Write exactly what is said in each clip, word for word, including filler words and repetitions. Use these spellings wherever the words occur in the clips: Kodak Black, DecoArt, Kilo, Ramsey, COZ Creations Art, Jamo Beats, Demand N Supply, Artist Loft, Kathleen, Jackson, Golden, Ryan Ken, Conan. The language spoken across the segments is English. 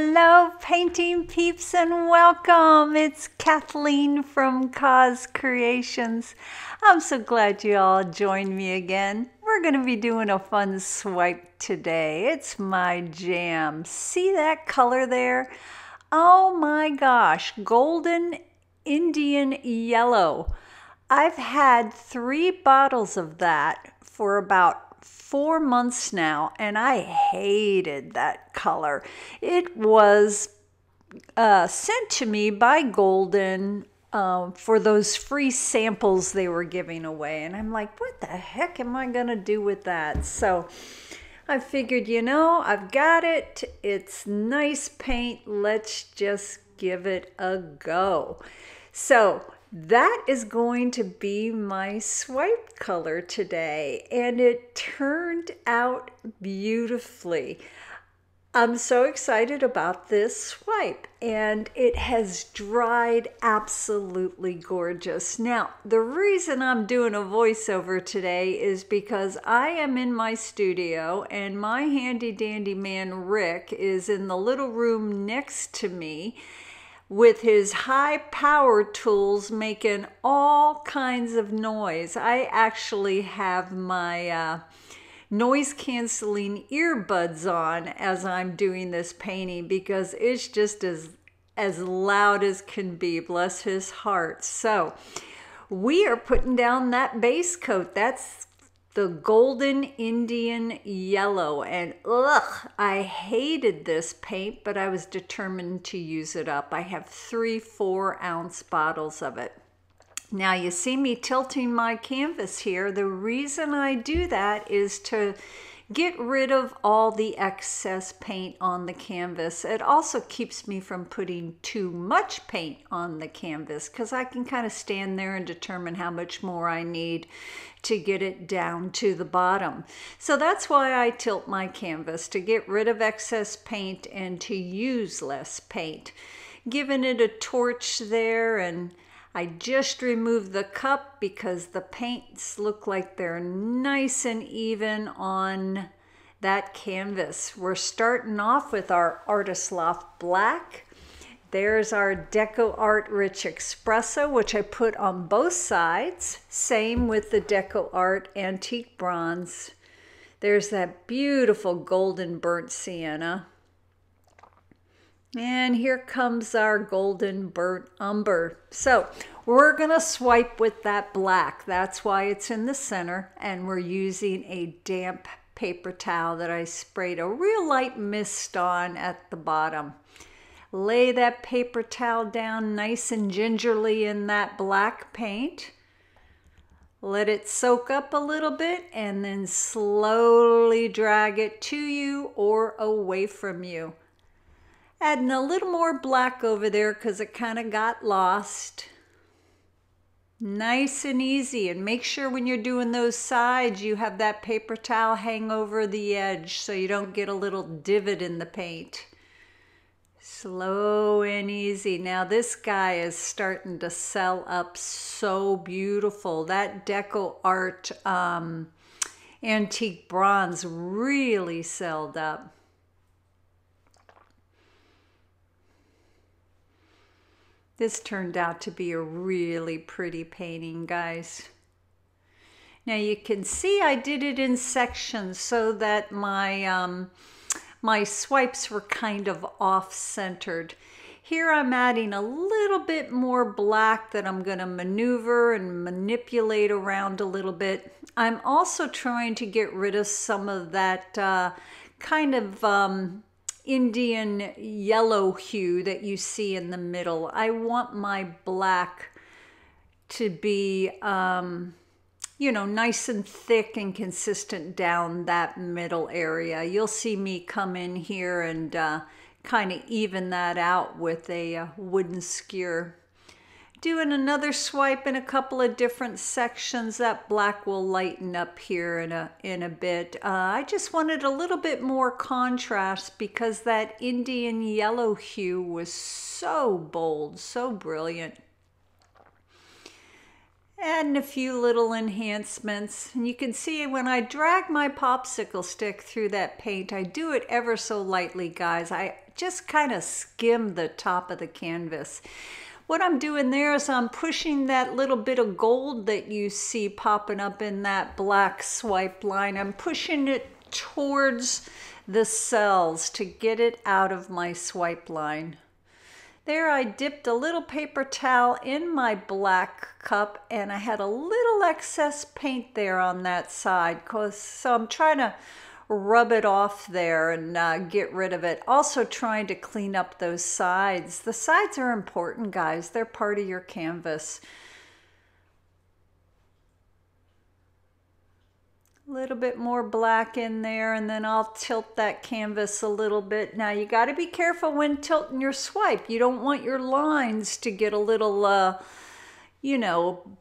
Hello painting peeps and welcome. It's Kathleen from C O Z Creations. I'm so glad you all joined me again. We're going to be doing a fun swipe today. It's my jam. See that color there? Oh my gosh, golden Indian yellow. I've had three bottles of that for about four months now, and I hated that color. It was uh, sent to me by Golden uh, for those free samples they were giving away, and I'm like, what the heck am I gonna do with that? So I figured, you know, I've got it, it's nice paint, let's just give it a go. So that is going to be my swipe color today, and it turned out beautifully. I'm so excited about this swipe, and it has dried absolutely gorgeous. Now, the reason I'm doing a voiceover today is because I am in my studio, and my handy dandy man Rick is in the little room next to me with his high power tools making all kinds of noise. I actually have my uh, noise canceling earbuds on as I'm doing this painting because it's just as, as loud as can be, bless his heart. So we are putting down that base coat. That's the golden Indian yellow, and ugh, I hated this paint, but I was determined to use it up. I have three four ounce bottles of it. Now you see me tilting my canvas here. The reason I do that is to get rid of all the excess paint on the canvas. It also keeps me from putting too much paint on the canvas because I can kind of stand there and determine how much more I need to get it down to the bottom. So that's why I tilt my canvas, to get rid of excess paint and to use less paint. Giving it a torch there, and I just removed the cup because the paints look like they're nice and even on that canvas. We're starting off with our Artist Loft Black. There's our DecoArt Rich Espresso, which I put on both sides. Same with the DecoArt Antique Bronze. There's that beautiful golden burnt sienna. And here comes our golden burnt umber. So we're going to swipe with that black. That's why it's in the center. And we're using a damp paper towel that I sprayed a real light mist on at the bottom. Lay that paper towel down nice and gingerly in that black paint. Let it soak up a little bit and then slowly drag it to you or away from you. Adding a little more black over there because it kind of got lost. Nice and easy, and make sure when you're doing those sides you have that paper towel hang over the edge so you don't get a little divot in the paint. Slow and easy. Now this guy is starting to sell up so beautiful. That DecoArt um, Antique Bronze really sold up. This turned out to be a really pretty painting, guys. Now you can see I did it in sections so that my, um, my swipes were kind of off-centered. Here I'm adding a little bit more black that I'm going to maneuver and manipulate around a little bit. I'm also trying to get rid of some of that uh, kind of Um, Indian yellow hue that you see in the middle. I want my black to be, um, you know, nice and thick and consistent down that middle area. You'll see me come in here and uh, kind of even that out with a uh, wooden skewer. Doing another swipe in a couple of different sections. That black will lighten up here in a, in a bit. Uh, I just wanted a little bit more contrast because that Indian yellow hue was so bold, so brilliant. Adding a few little enhancements. And you can see when I drag my popsicle stick through that paint, I do it ever so lightly, guys. I just kind of skim the top of the canvas. What I'm doing there is I'm pushing that little bit of gold that you see popping up in that black swipe line. I'm pushing it towards the cells to get it out of my swipe line. There I dipped a little paper towel in my black cup, and I had a little excess paint there on that side, cause, so I'm trying to rub it off there and uh, get rid of it. Also trying to clean up those sides. The sides are important, guys. They're part of your canvas. A little bit more black in there, and then I'll tilt that canvas a little bit. Now you got to be careful when tilting your swipe. You don't want your lines to get a little, uh, you know,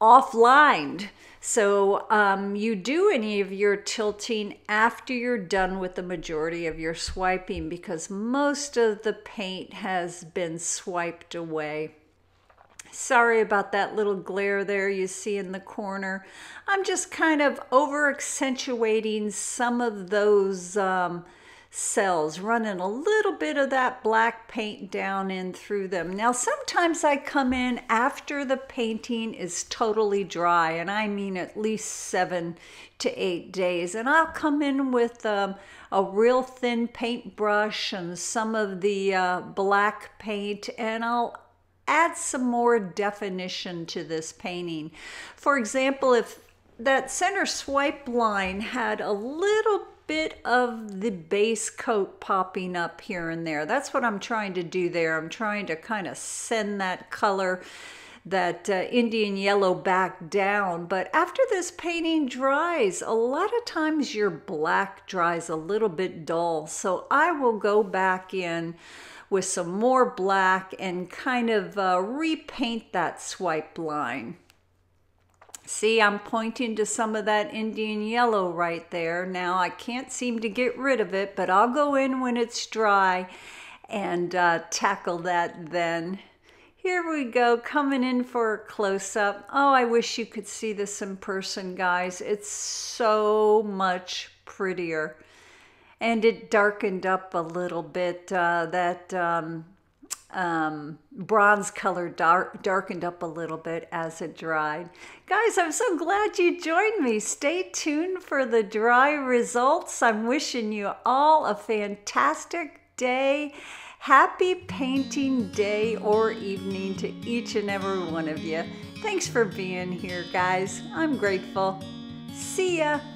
offlined. So um, you do any of your tilting after you're done with the majority of your swiping, because most of the paint has been swiped away. Sorry about that little glare there you see in the corner. I'm just kind of over accentuating some of those um, cells, running a little bit of that black paint down in through them. Now, sometimes I come in after the painting is totally dry, and I mean at least seven to eight days, and I'll come in with um, a real thin paintbrush and some of the uh, black paint, and I'll add some more definition to this painting. For example, if that center swipe line had a little bit of the base coat popping up here and there, that's what I'm trying to do there. I'm trying to kind of send that color, that uh, Indian yellow, back down. But after this painting dries, a lot of times your black dries a little bit dull, so I will go back in with some more black and kind of uh, repaint that swipe line. See, I'm pointing to some of that Indian yellow right there. Now I can't seem to get rid of it, but I'll go in when it's dry and uh, tackle that then. Here we go, coming in for a close-up. Oh, I wish you could see this in person, guys. It's so much prettier. And it darkened up a little bit. Uh, that um, um, bronze color dark, darkened up a little bit as it dried. Guys, I'm so glad you joined me. Stay tuned for the dry results. I'm wishing you all a fantastic day. Happy painting day or evening to each and every one of you. Thanks for being here, guys. I'm grateful. See ya.